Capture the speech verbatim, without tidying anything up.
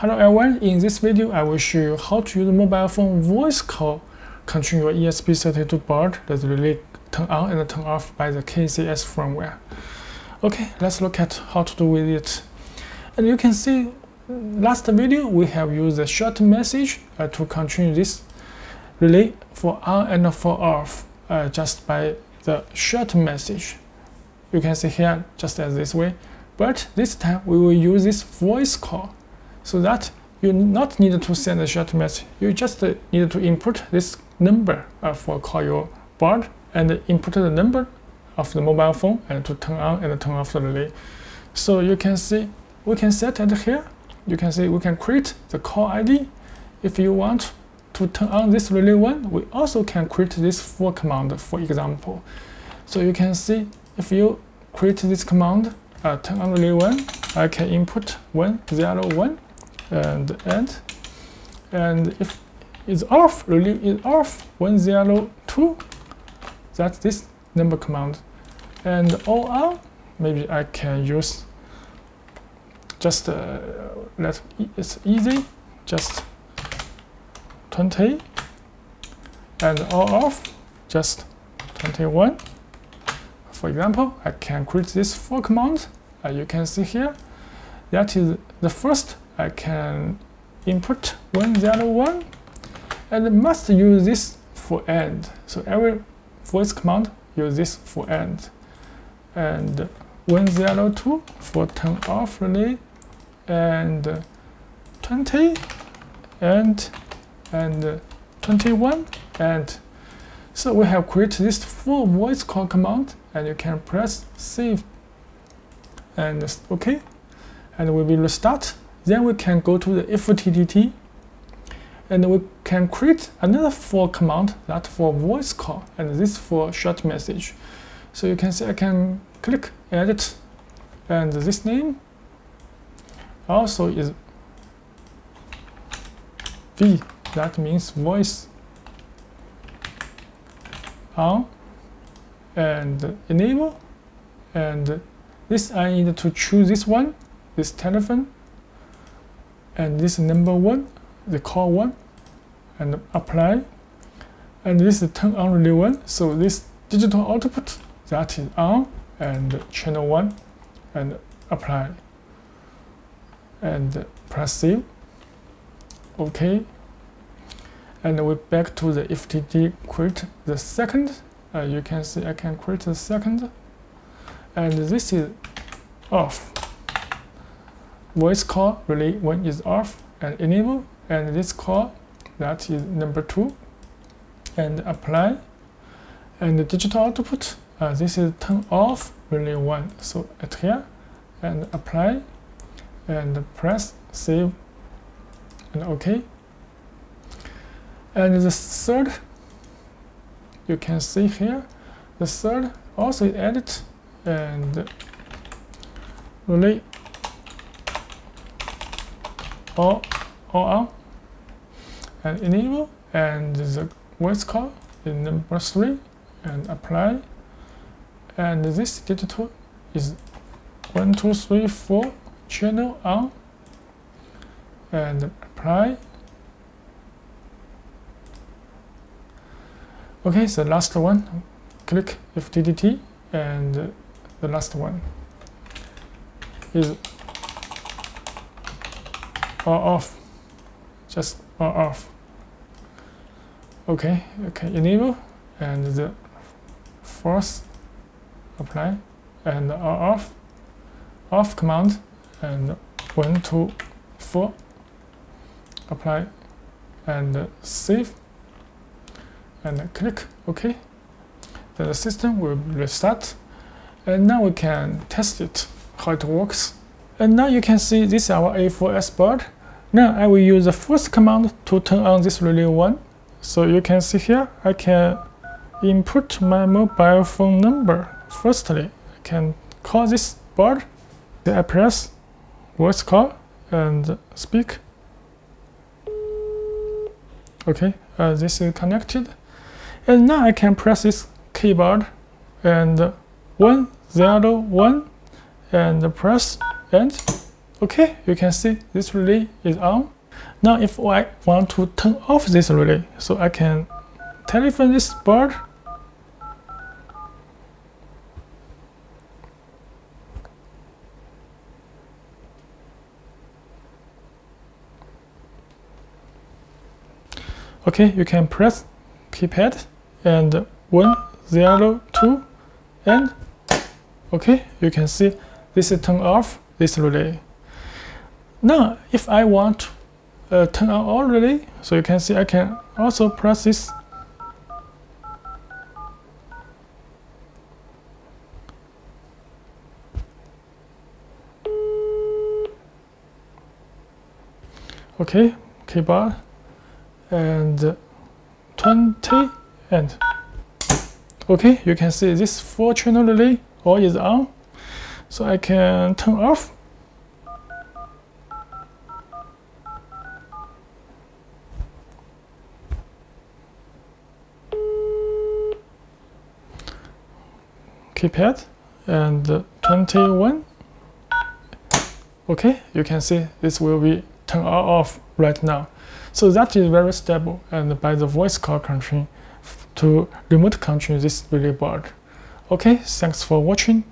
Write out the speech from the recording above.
Hello everyone, in this video I will show you how to use mobile phone voice call control your E S P thirty-two board that's really turned on and turned off by the K C S firmware. Okay, let's look at how to do with it. And you can see last video we have used a short message uh, to control this relay for on and for off uh, just by the short message. You can see here just as this way, but this time we will use this voice call. So that you not need to send a short message, you just uh, need to input this number uh, for call your board and input the number of the mobile phone and to turn on and turn off the relay. So you can see we can set it here. You can see we can create the call I D. If you want to turn on this relay one, we also can create this for command, for example. So you can see if you create this command, uh, turn on relay one, I can input one zero one. and end, and if it's off, relay is off one zero two, that's this number command. And all on, maybe I can use just uh, let it's easy, just twenty, and all off, just twenty-one. For example, I can create this for command. Uh, you can see here that is the first. I can input one zero one and must use this for end. So every voice command use this for end. And one zero two for turn off relay, and twenty and and twenty-one and. So we have created this full voice call command, and you can press save and OK, and we will restart. Then we can go to the F T T T and we can create another for command, that for voice call and this for short message. So you can see I can click edit, and this name also is V, that means voice on and enable, and this I need to choose this one, this telephone, and this number one, the call one, and apply. And this is turn on relay one. So this digital output that is on and channel one, and apply. And press save. Okay. And we're back to the F T T T. Create the second. Uh, you can see I can create the second. And this is off. Voice call relay one is off and enable, and this call that is number two, and apply. And the digital output, uh, this is turn off relay one, so at here, and apply, and press save and OK. And the third, you can see here, the third also edit and relay All, all on and enable, and the voice call is number three, and apply. And this digital is one two three four channel on, and apply. Okay, the last one, click F T T T, and the last one is off, just off. Okay, okay, enable, and the force apply, and off, off command, and one, two, four, apply, and save, and click OK. Then the system will restart, and now we can test it how it works. And now you can see this is our A four S board. Now I will use the first command to turn on this relay one. So you can see here, I can input my mobile phone number. Firstly, I can call this board. Then I press voice call and speak. Okay, uh, this is connected. And now I can press this keyboard and one zero one and press end Okay, you can see this relay is on. Now if I want to turn off this relay, so I can telephone this board. Okay, you can press keypad and one zero two and okay, you can see this is turn off this relay. Now if I want to Uh, turn on all relay, so you can see I can also press this. Okay, keyboard and twenty and okay, you can see this four channel relay all is on, so I can turn off. Keypad and twenty-one. Okay, you can see this will be turned off right now. So that is very stable, and by the voice call control to remote control this relay board. Okay, thanks for watching.